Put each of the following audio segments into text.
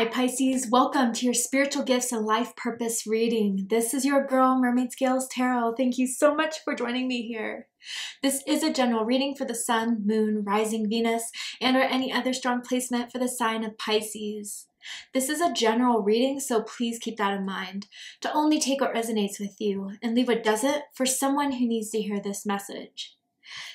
Hi Pisces, welcome to your Spiritual Gifts and Life Purpose reading. This is your girl, Mermaid Scales Tarot. Thank you so much for joining me here. This is a general reading for the Sun, Moon, Rising Venus, and or any other strong placement for the sign of Pisces. This is a general reading, so please keep that in mind, to only take what resonates with you and leave what doesn't for someone who needs to hear this message.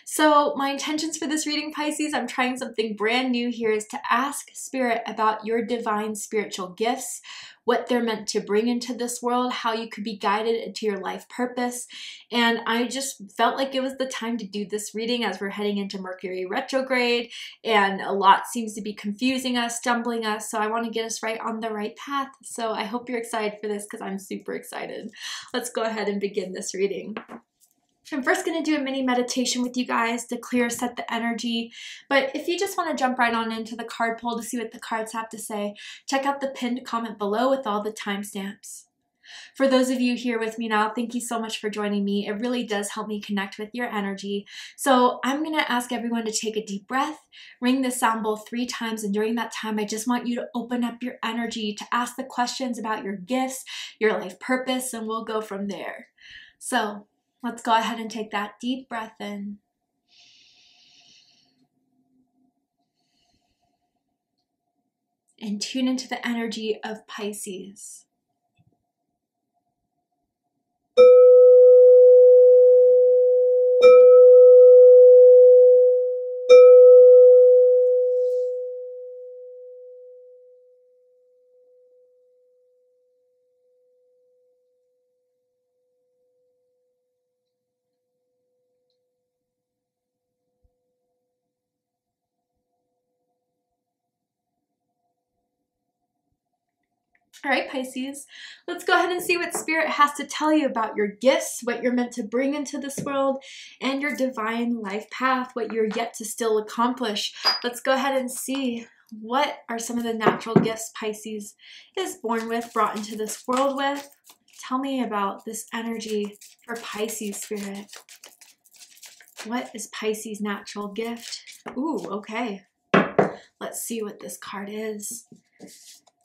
So my intentions for this reading, Pisces, I'm trying something brand new here, is to ask Spirit about your divine spiritual gifts, what they're meant to bring into this world, how you could be guided into your life purpose. And I just felt like it was the time to do this reading as we're heading into Mercury retrograde, and a lot seems to be confusing us, stumbling us, so I want to get us right on the right path. So I hope you're excited for this, because I'm super excited. Let's go ahead and begin this reading. I'm first going to do a mini meditation with you guys to clear, set the energy, but if you just want to jump right on into the card pull to see what the cards have to say, check out the pinned comment below with all the timestamps. For those of you here with me now, thank you so much for joining me. It really does help me connect with your energy. So I'm going to ask everyone to take a deep breath, ring the sound bowl 3 times, and during that time I just want you to open up your energy to ask the questions about your gifts, your life purpose, and we'll go from there. So let's go ahead and take that deep breath in. And tune into the energy of Pisces. All right, Pisces, let's go ahead and see what Spirit has to tell you about your gifts, what you're meant to bring into this world, and your divine life path, what you're yet to still accomplish. Let's go ahead and see what are some of the natural gifts Pisces is born with, brought into this world with. Tell me about this energy for Pisces, Spirit. What is Pisces' natural gift? Ooh, okay. Let's see what this card is.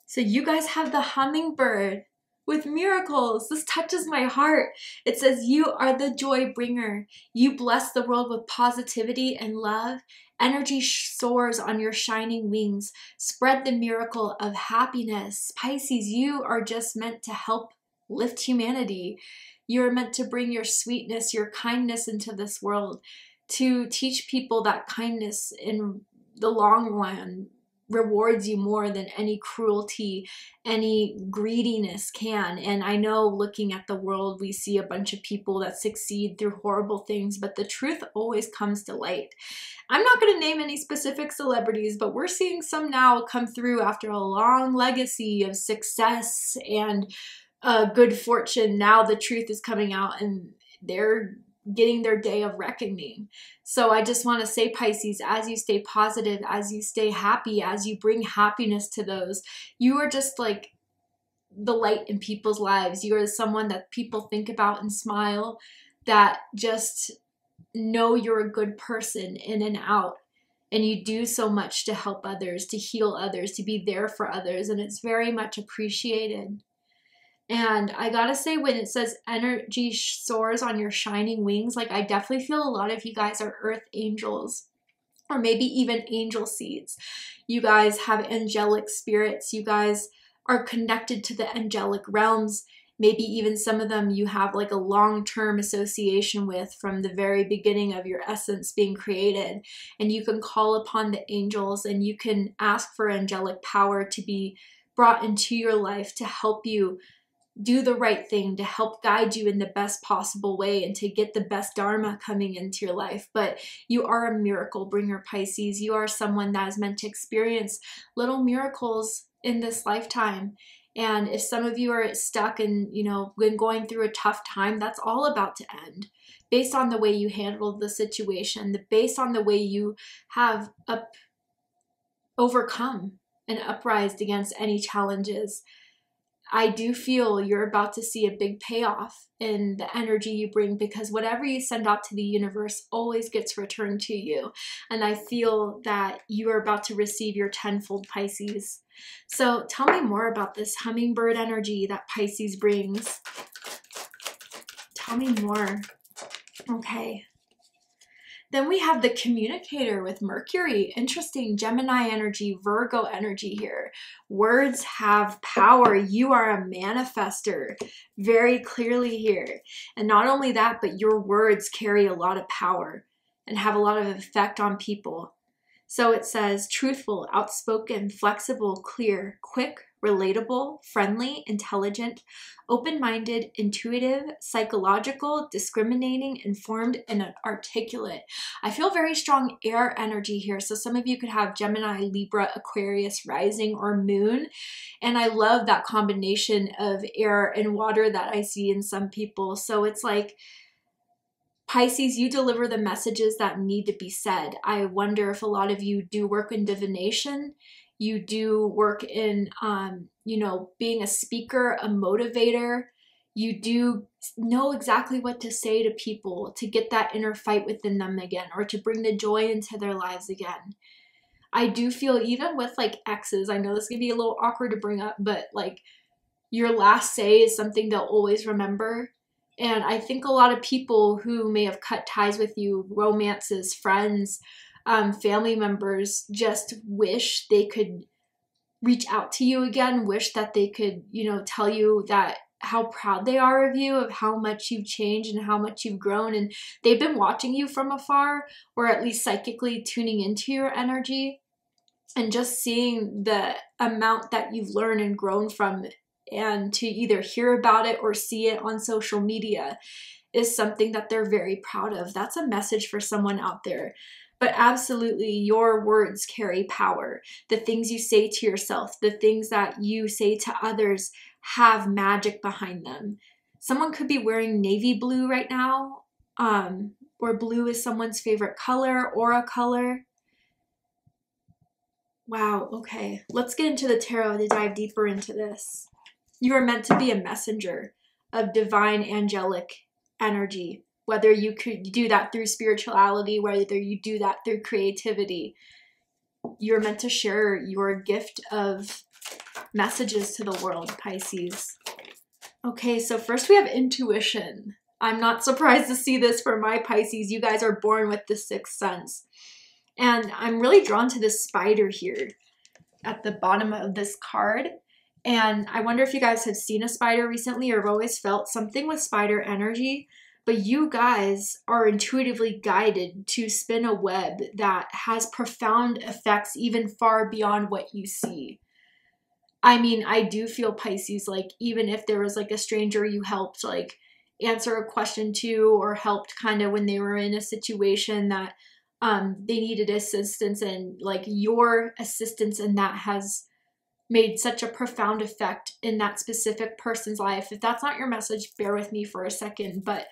So you guys have the hummingbird with miracles. This touches my heart. It says you are the joy bringer. You bless the world with positivity and love. Energy soars on your shining wings. Spread the miracle of happiness. Pisces, you are just meant to help lift humanity. You're meant to bring your sweetness, your kindness into this world, to teach people that kindness in the long run rewards you more than any cruelty, any greediness can. And I know, looking at the world, we see a bunch of people that succeed through horrible things, but the truth always comes to light. I'm not going to name any specific celebrities, but we're seeing some now come through after a long legacy of success and good fortune. Now the truth is coming out and they're getting their day of reckoning. So I just want to say, Pisces, as you stay positive, as you stay happy, as you bring happiness to those, you are just like the light in people's lives. You are someone that people think about and smile, that just know you're a good person in and out. And you do so much to help others, to heal others, to be there for others. And it's very much appreciated. And I gotta say, when it says energy soars on your shining wings, like, I definitely feel a lot of you guys are earth angels, or maybe even angel seeds. You guys have angelic spirits. You guys are connected to the angelic realms. Maybe even some of them you have like a long-term association with, from the very beginning of your essence being created. And you can call upon the angels and you can ask for angelic power to be brought into your life to help you do the right thing, to help guide you in the best possible way, and to get the best dharma coming into your life. But you are a miracle bringer, Pisces. You are someone that is meant to experience little miracles in this lifetime. And if some of you are stuck and, you know, when going through a tough time, that's all about to end, based on the way you handled the situation, based on the way you have overcome and uprised against any challenges. I do feel you're about to see a big payoff in the energy you bring, because whatever you send out to the universe always gets returned to you. And I feel that you are about to receive your tenfold, Pisces. So tell me more about this hummingbird energy that Pisces brings. Tell me more. Okay. Then we have the communicator with Mercury. Interesting. Gemini energy, Virgo energy here. Words have power. You are a manifester very clearly here. And not only that, but your words carry a lot of power and have a lot of effect on people. So it says truthful, outspoken, flexible, clear, quick, relatable, friendly, intelligent, open-minded, intuitive, psychological, discriminating, informed, and articulate. I feel very strong air energy here. So some of you could have Gemini, Libra, Aquarius, rising, or moon. And I love that combination of air and water that I see in some people. So it's like, Pisces, you deliver the messages that need to be said. I wonder if a lot of you do work in divination. You do work in, you know, being a speaker, a motivator. You do know exactly what to say to people to get that inner fight within them again, or to bring the joy into their lives again. I do feel even with like exes, I know this can be a little awkward to bring up, but like your last say is something they'll always remember. And I think a lot of people who may have cut ties with you, romances, friends, family members, just wish they could reach out to you again, wish that they could, you know, tell you that how proud they are of you, of how much you've changed and how much you've grown. And they've been watching you from afar, or at least psychically tuning into your energy and just seeing the amount that you've learned and grown from, and to either hear about it or see it on social media is something that they're very proud of. That's a message for someone out there. But absolutely, your words carry power. The things you say to yourself, the things that you say to others have magic behind them. Someone could be wearing navy blue right now, or blue is someone's favorite color, aura color. Wow, okay. Let's get into the tarot to dive deeper into this. You are meant to be a messenger of divine angelic energy. Whether you could do that through spirituality, whether you do that through creativity, you're meant to share your gift of messages to the world, Pisces. Okay, so first we have intuition. I'm not surprised to see this for my Pisces. You guys are born with the sixth sense. And I'm really drawn to this spider here at the bottom of this card. And I wonder if you guys have seen a spider recently or have always felt something with spider energy. But you guys are intuitively guided to spin a web that has profound effects even far beyond what you see. I mean, I do feel, Pisces, like even if there was like a stranger you helped like answer a question to, or helped kind of when they were in a situation that they needed assistance, and like your assistance in that has made such a profound effect in that specific person's life. If that's not your message, bear with me for a second, but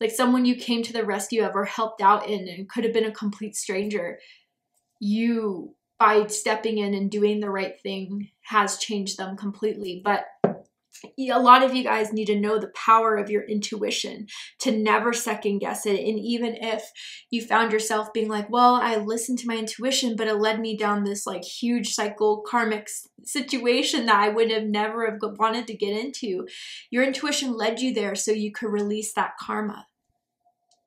like someone you came to the rescue of or helped out in, and could have been a complete stranger, you, by stepping in and doing the right thing, has changed them completely. But a lot of you guys need to know the power of your intuition, to never second guess it. And even if you found yourself being like, well, I listened to my intuition, but it led me down this like huge cycle, karmic situation that I would have never have wanted to get into. Your intuition led you there so you could release that karma.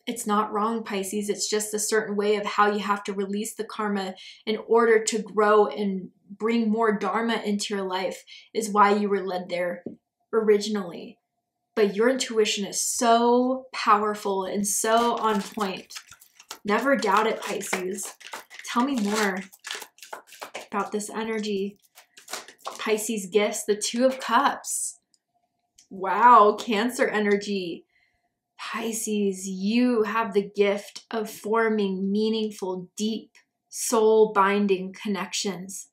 It's not wrong, Pisces. It's just a certain way of how you have to release the karma in order to grow and bring more dharma into your life, is why you were led there originally. But your intuition is so powerful and so on point. Never doubt it, Pisces. Tell me more about this energy. Pisces gifts, the Two of Cups. Wow, Cancer energy. Pisces, you have the gift of forming meaningful, deep, soul-binding connections.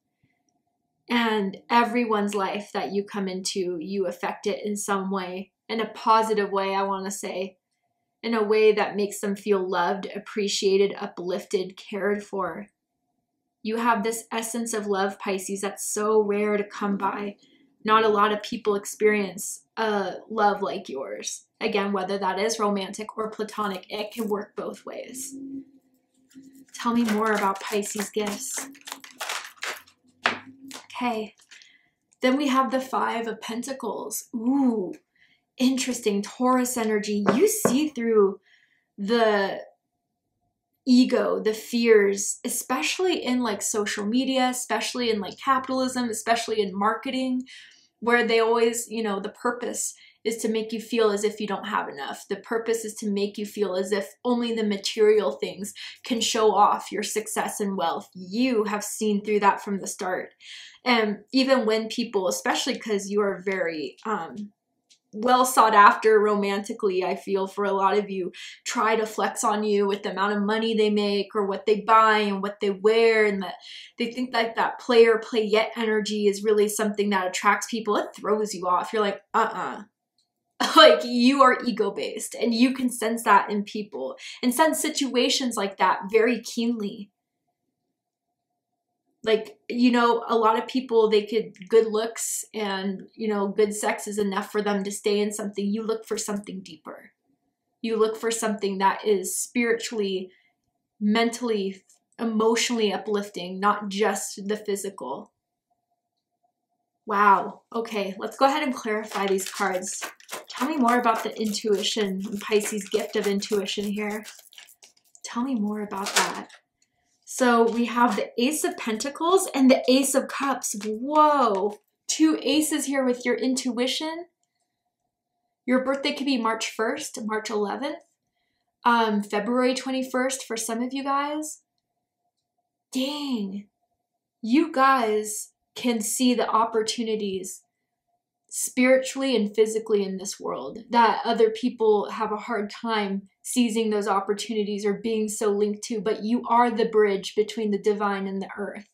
And everyone's life that you come into, you affect it in some way, in a positive way, I want to say, in a way that makes them feel loved, appreciated, uplifted, cared for. You have this essence of love, Pisces, that's so rare to come by. not a lot of people experience love like yours. Again, whether that is romantic or platonic, it can work both ways. Tell me more about Pisces gifts. Okay. Then we have the Five of Pentacles. Ooh, interesting Taurus energy. You see through the ego, the fears, especially in like social media, especially in like capitalism, especially in marketing, where they always, you know, the purpose is to make you feel as if you don't have enough. The purpose is to make you feel as if only the material things can show off your success and wealth. You have seen through that from the start. And even when people, especially because you are very well sought after romantically, I feel, for a lot of you, try to flex on you with the amount of money they make or what they buy and what they wear, and that they think like that player play yet energy is really something that attracts people. It throws you off. You're like, like, you are ego-based, and you can sense that in people and sense situations like that very keenly. Like, you know, a lot of people, they could, good looks and, you know, good sex is enough for them to stay in something. You look for something deeper. You look for something that is spiritually, mentally, emotionally uplifting, not just the physical. Wow. Okay, let's go ahead and clarify these cards. Tell me more about the intuition, Pisces gift of intuition here. Tell me more about that. So we have the Ace of Pentacles and the Ace of Cups. Whoa, two aces here with your intuition. Your birthday could be March 1st, March 11th, February 21st for some of you guys. Dang, you guys can see the opportunities spiritually and physically in this world that other people have a hard time seizing those opportunities or being so linked to, but you are the bridge between the divine and the earth.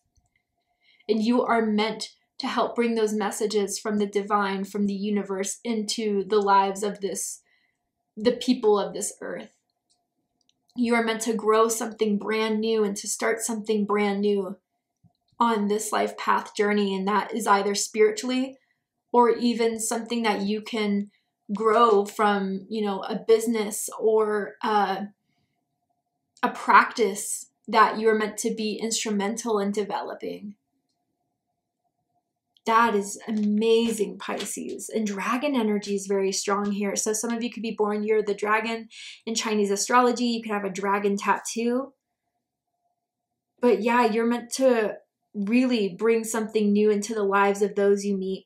And you are meant to help bring those messages from the divine, from the universe, into the lives of the people of this earth. You are meant to grow something brand new and to start something brand new on this life path journey. And that is either spiritually or even something that you can grow from, you know, a business or a practice that you're meant to be instrumental in developing. That is amazing, Pisces. And dragon energy is very strong here. So some of you could be born year of the dragon in Chinese astrology. You could have a dragon tattoo. But yeah, you're meant to really bring something new into the lives of those you meet.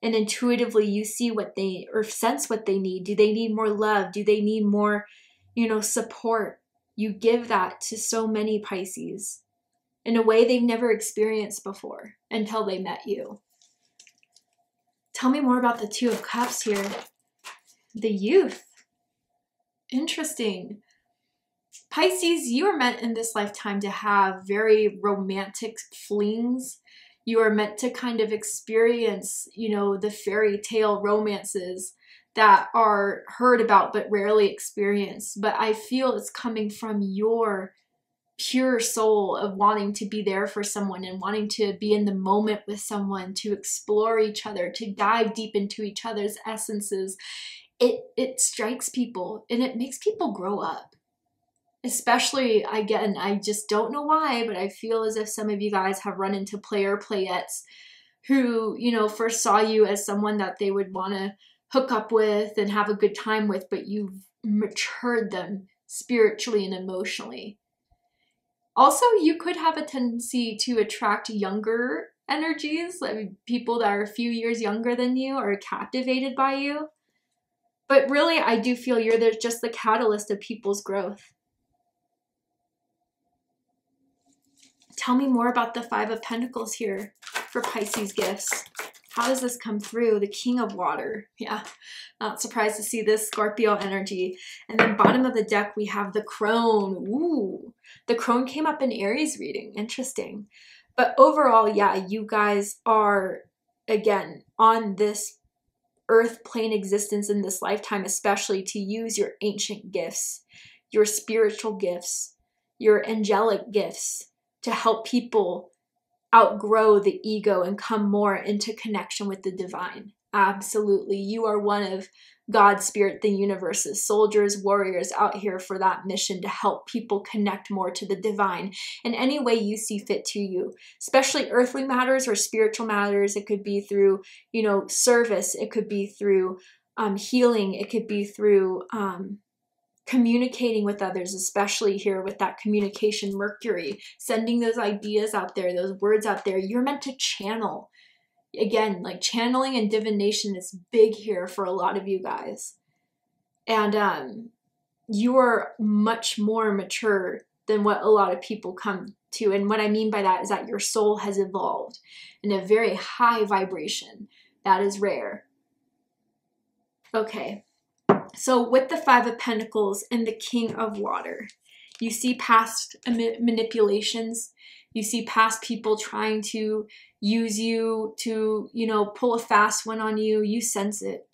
And intuitively, you see what they, or sense what they need. Do they need more love? Do they need more, you know, support? You give that to so many Pisces in a way they've never experienced before until they met you. Tell me more about the Two of Cups here. The youth. Interesting. Pisces, you are meant in this lifetime to have very romantic flings. You are meant to kind of experience, you know, the fairy tale romances that are heard about but rarely experienced. But I feel it's coming from your pure soul of wanting to be there for someone and wanting to be in the moment with someone, to explore each other, to dive deep into each other's essences. It strikes people and it makes people grow up. Especially, again, I just don't know why, but I feel as if some of you guys have run into player playettes who, you know, first saw you as someone that they would want to hook up with and have a good time with, but you've matured them spiritually and emotionally. Also, you could have a tendency to attract younger energies, like people that are a few years younger than you are captivated by you. But really, I do feel you're just the catalyst of people's growth. Tell me more about the Five of Pentacles here for Pisces gifts. How does this come through? The King of Water. Yeah, not surprised to see this Scorpio energy. And then bottom of the deck, we have the Crone. Ooh, the Crone came up in Aries reading. Interesting. But overall, yeah, you guys are, again, on this earth plane existence in this lifetime, especially to use your ancient gifts, your spiritual gifts, your angelic gifts, to help people outgrow the ego and come more into connection with the divine. Absolutely. You are one of God's spirit, the universe's soldiers, warriors out here for that mission to help people connect more to the divine in any way you see fit to you, especially earthly matters or spiritual matters. It could be through, you know, service. It could be through healing. It could be through communicating with others, especially here with that communication Mercury, sending those ideas out there, those words out there. You're meant to channel. Again, like channeling and divination is big here for a lot of you guys. And you are much more mature than what a lot of people come to. And what I mean by that is that your soul has evolved in a very high vibration. That is rare. Okay, so with the Five of Pentacles and the King of Water, you see past manipulations. You see past people trying to use you to, you know, pull a fast one on you. You sense it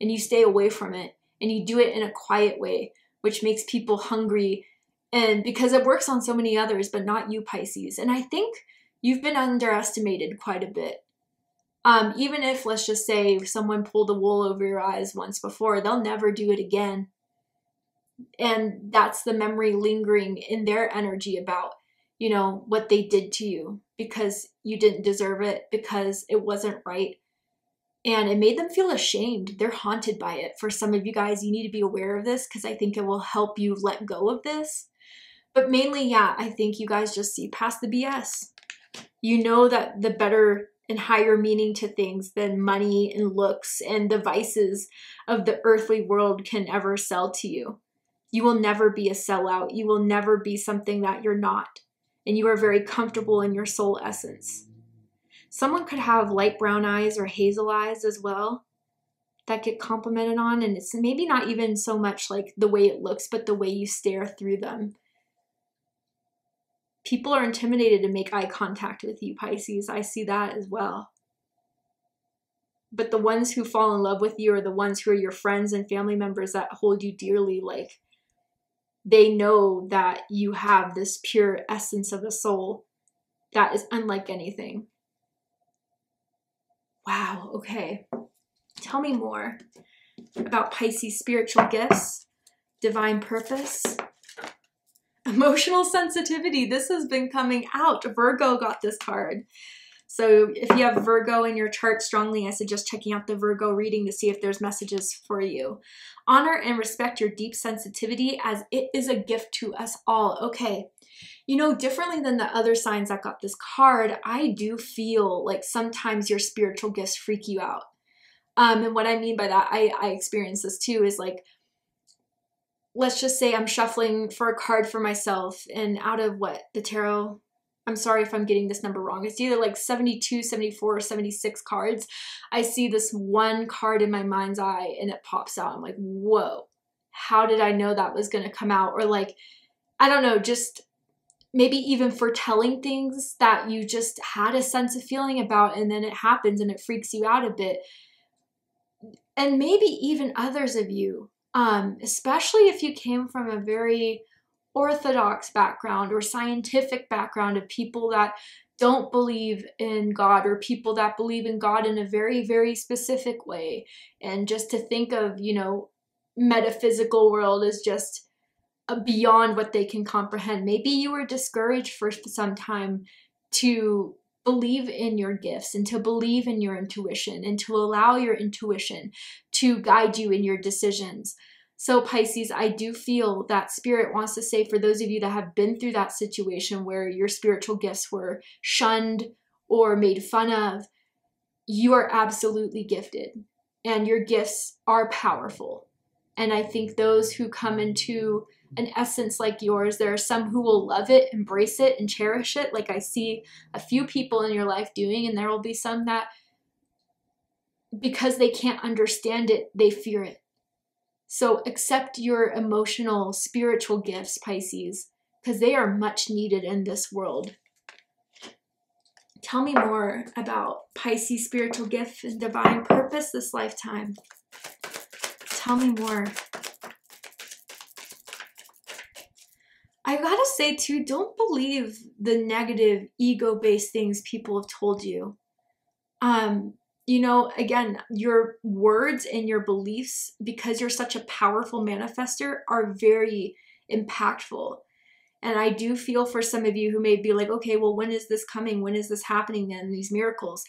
and you stay away from it, and you do it in a quiet way, which makes people hungry, and because it works on so many others, but not you, Pisces. And I think you've been underestimated quite a bit. Even if, let's just say, someone pulled the wool over your eyes once before, they'll never do it again. And that's the memory lingering in their energy about, you know, what they did to you, because you didn't deserve it, because it wasn't right. And it made them feel ashamed. They're haunted by it. For some of you guys, you need to be aware of this, because I think it will help you let go of this. But mainly, yeah, I think you guys just see past the BS. You know that the better and higher meaning to things than money and looks and the vices of the earthly world can ever sell to you. You will never be a sellout. You will never be something that you're not. And you are very comfortable in your soul essence. Someone could have light brown eyes or hazel eyes as well that get complimented on. And it's maybe not even so much like the way it looks, but the way you stare through them. People are intimidated to make eye contact with you, Pisces. I see that as well. But the ones who fall in love with you are the ones who are your friends and family members that hold you dearly. Like, they know that you have this pure essence of a soul that is unlike anything. Wow, okay. Tell me more about Pisces' spiritual gifts, divine purpose, emotional sensitivity. This has been coming out. Virgo got this card. So if you have Virgo in your chart strongly, I suggest checking out the Virgo reading to see if there's messages for you. Honor and respect your deep sensitivity, as it is a gift to us all. Okay, you know, differently than the other signs that got this card, I do feel like sometimes your spiritual gifts freak you out. And what I mean by that, I experience this too, is like, let's just say I'm shuffling for a card for myself, and out of what, the tarot? I'm sorry if I'm getting this number wrong. It's either like 72, 74, or 76 cards. I see this one card in my mind's eye and it pops out. I'm like, whoa, how did I know that was going to come out? Or like, I don't know, just maybe even foretelling things that you just had a sense of feeling about, and then it happens and it freaks you out a bit. And maybe even others of you, especially if you came from a very orthodox background or scientific background of people that don't believe in God, or people that believe in God in a very, very specific way. And just to think of, you know, metaphysical world is just beyond what they can comprehend. Maybe you were discouraged for some time to believe in your gifts and to believe in your intuition and to allow your intuition to guide you in your decisions. So Pisces, I do feel that spirit wants to say, for those of you that have been through that situation where your spiritual gifts were shunned or made fun of, you are absolutely gifted and your gifts are powerful. And I think those who come into an essence like yours, there are some who will love it, embrace it, and cherish it, like I see a few people in your life doing, and there will be some that, because they can't understand it, they fear it. So accept your emotional, spiritual gifts, Pisces, because they are much needed in this world. Tell me more about Pisces' spiritual gift and divine purpose this lifetime. Tell me more. I gotta say too, don't believe the negative ego-based things people have told you. You know, again, your words and your beliefs, because you're such a powerful manifester, are very impactful. And I do feel for some of you who may be like, okay, well, when is this coming? When is this happening then, these miracles?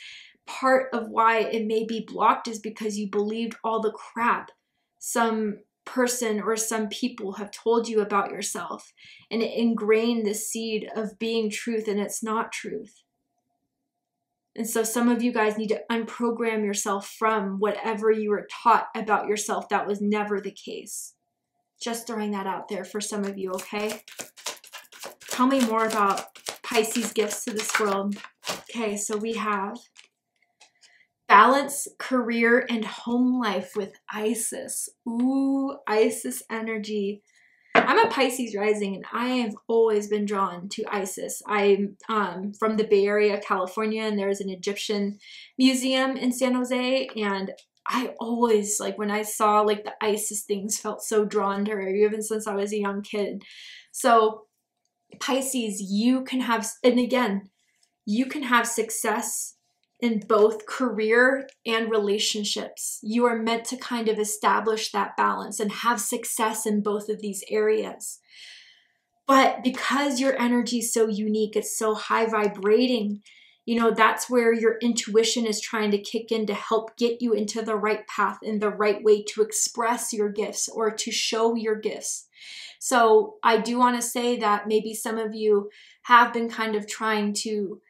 Part of why it may be blocked is because you believed all the crap some person or some people have told you about yourself. And it ingrained the seed of being truth, and it's not truth. And so some of you guys need to unprogram yourself from whatever you were taught about yourself. That was never the case. Just throwing that out there for some of you, okay? Tell me more about Pisces gifts to this world. Okay, so we have balance, career, and home life with Isis. Ooh, Isis energy. I'm a Pisces rising, and I have always been drawn to Isis. I'm from the Bay Area, California, and there is an Egyptian museum in San Jose. And I always, like, when I saw, like, the Isis things, felt so drawn to her, even since I was a young kid. So Pisces, you can have, and again, you can have success in both career and relationships. You are meant to kind of establish that balance and have success in both of these areas. But because your energy is so unique, it's so high vibrating, you know, that's where your intuition is trying to kick in to help get you into the right path and the right way to express your gifts or to show your gifts. So I do want to say that maybe some of you have been kind of trying to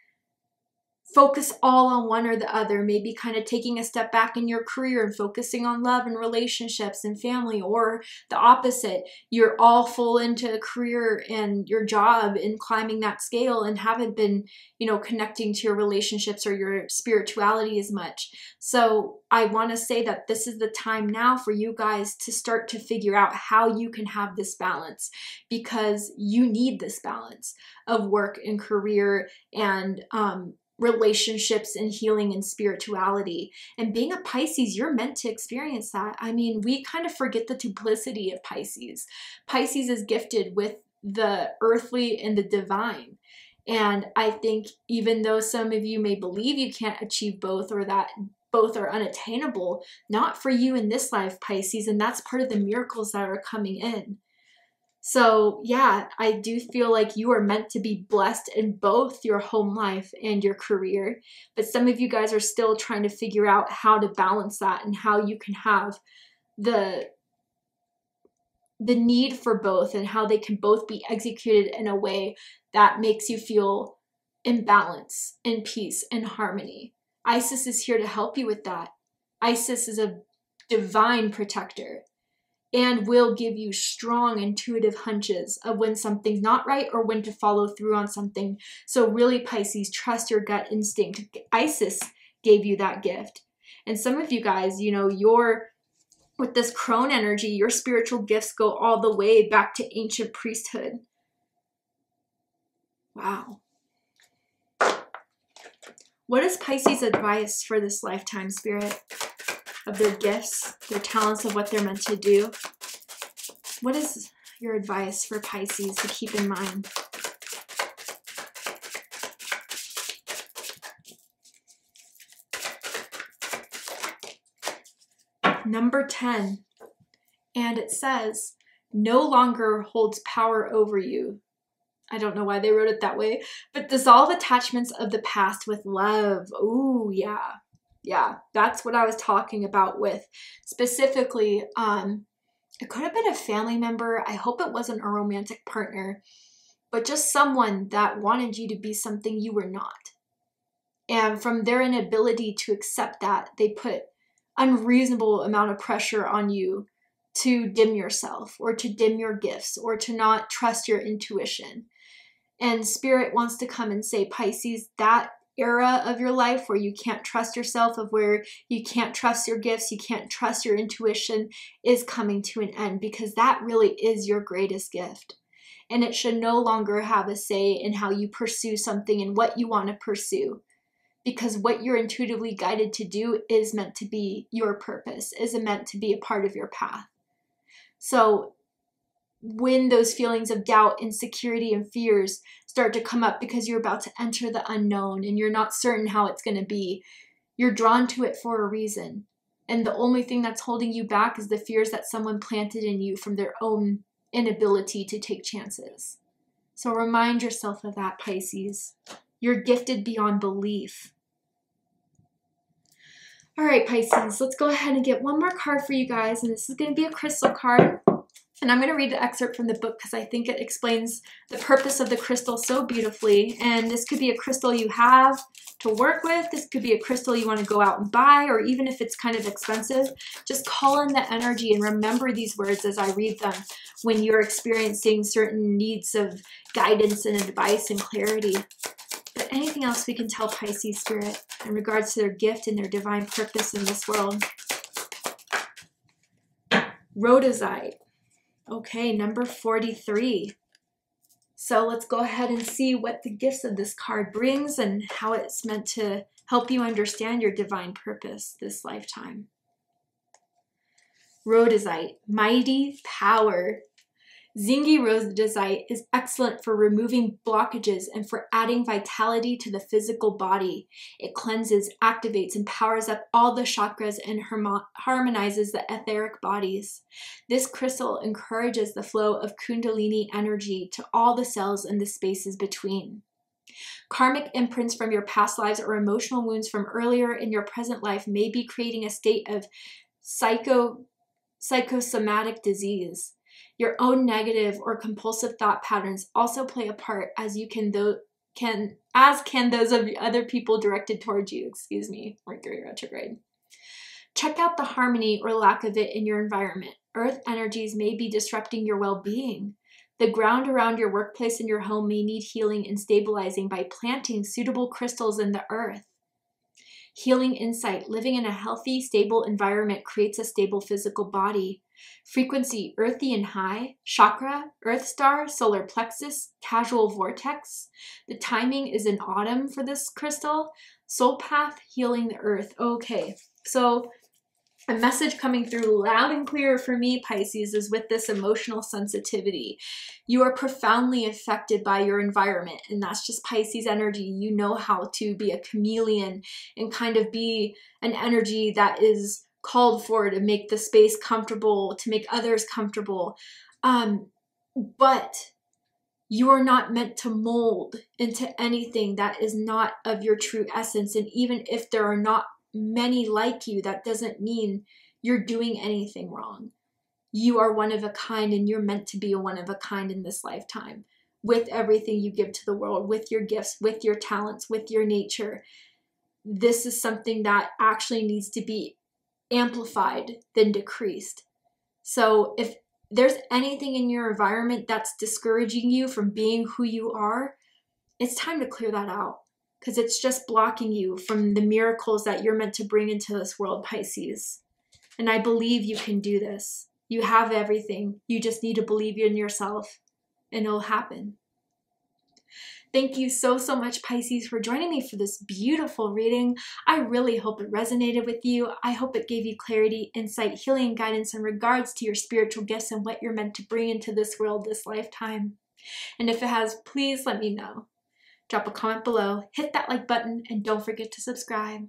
focus all on one or the other, maybe kind of taking a step back in your career and focusing on love and relationships and family, or the opposite. You're all full into career and your job and climbing that scale and haven't been, you know, connecting to your relationships or your spirituality as much. So I want to say that this is the time now for you guys to start to figure out how you can have this balance, because you need this balance of work and career and, relationships and healing and spirituality. And being a Pisces, you're meant to experience that. I mean, we kind of forget the duplicity of Pisces. Pisces is gifted with the earthly and the divine. And I think even though some of you may believe you can't achieve both, or that both are unattainable, not for you in this life, Pisces, and that's part of the miracles that are coming in. So yeah, I do feel like you are meant to be blessed in both your home life and your career, but some of you guys are still trying to figure out how to balance that and how you can have the need for both and how they can both be executed in a way that makes you feel in balance, in peace, in harmony. Isis is here to help you with that. Isis is a divine protector and will give you strong intuitive hunches of when something's not right or when to follow through on something. So really, Pisces, trust your gut instinct. Isis gave you that gift. And some of you guys, you know, with this crone energy, your spiritual gifts go all the way back to ancient priesthood. Wow. What is Pisces' advice for this lifetime, Spirit? Of their gifts, their talents, of what they're meant to do. What is your advice for Pisces to keep in mind? Number 10, and it says, no longer holds power over you. I don't know why they wrote it that way, but dissolve attachments of the past with love. Ooh, yeah. Yeah, that's what I was talking about with specifically, it could have been a family member. I hope it wasn't a romantic partner, but just someone that wanted you to be something you were not. And from their inability to accept that, they put unreasonable amount of pressure on you to dim yourself or to dim your gifts or to not trust your intuition. And Spirit wants to come and say, Pisces, that era of your life where you can't trust yourself, of where you can't trust your gifts, you can't trust your intuition, is coming to an end, because that really is your greatest gift. And it should no longer have a say in how you pursue something and what you want to pursue, because what you're intuitively guided to do is meant to be your purpose, is meant to be a part of your path. So when those feelings of doubt, insecurity, and fears start to come up because you're about to enter the unknown and you're not certain how it's going to be. You're drawn to it for a reason. And the only thing that's holding you back is the fears that someone planted in you from their own inability to take chances. So remind yourself of that, Pisces. You're gifted beyond belief. All right, Pisces, let's go ahead and get one more card for you guys. And this is going to be a crystal card. And I'm going to read the excerpt from the book because I think it explains the purpose of the crystal so beautifully. And this could be a crystal you have to work with. This could be a crystal you want to go out and buy, or even if it's kind of expensive, just call in the energy and remember these words as I read them when you're experiencing certain needs of guidance and advice and clarity. But anything else we can tell Pisces Spirit in regards to their gift and their divine purpose in this world. Rhodizite. Okay, number 43. So let's go ahead and see what the gifts of this card brings and how it's meant to help you understand your divine purpose this lifetime. Rhodizite, mighty power. Zingy rhodizite is excellent for removing blockages and for adding vitality to the physical body. It cleanses, activates, and powers up all the chakras and harmonizes the etheric bodies. This crystal encourages the flow of kundalini energy to all the cells and the spaces between. Karmic imprints from your past lives or emotional wounds from earlier in your present life may be creating a state of psychosomatic disease. Your own negative or compulsive thought patterns also play a part, as can those of other people directed towards you. Excuse me, Mercury retrograde. Check out the harmony or lack of it in your environment. Earth energies may be disrupting your well-being. The ground around your workplace and your home may need healing and stabilizing by planting suitable crystals in the earth. Healing insight, living in a healthy, stable environment creates a stable physical body. Frequency, earthy and high. Chakra, earth star, solar plexus, casual vortex. The timing is in autumn for this crystal. Soul path, healing the earth. Okay, so a message coming through loud and clear for me, Pisces, is with this emotional sensitivity. You are profoundly affected by your environment, and that's just Pisces energy. You know how to be a chameleon and kind of be an energy that is called for to make the space comfortable, to make others comfortable. But you are not meant to mold into anything that is not of your true essence. And even if there are not many like you, that doesn't mean you're doing anything wrong. You are one of a kind, and you're meant to be a one of a kind in this lifetime with everything you give to the world, with your gifts, with your talents, with your nature. This is something that actually needs to be amplified than decreased. So if there's anything in your environment that's discouraging you from being who you are, it's time to clear that out, because it's just blocking you from the miracles that you're meant to bring into this world, Pisces. And I believe you can do this. You have everything. You just need to believe in yourself, and it'll happen. Thank you so, so much, Pisces, for joining me for this beautiful reading. I really hope it resonated with you. I hope it gave you clarity, insight, healing, and guidance in regards to your spiritual gifts and what you're meant to bring into this world this lifetime. And if it has, please let me know. Drop a comment below, hit that like button, and don't forget to subscribe.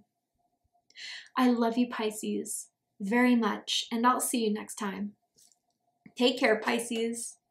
I love you, Pisces, very much, and I'll see you next time. Take care, Pisces.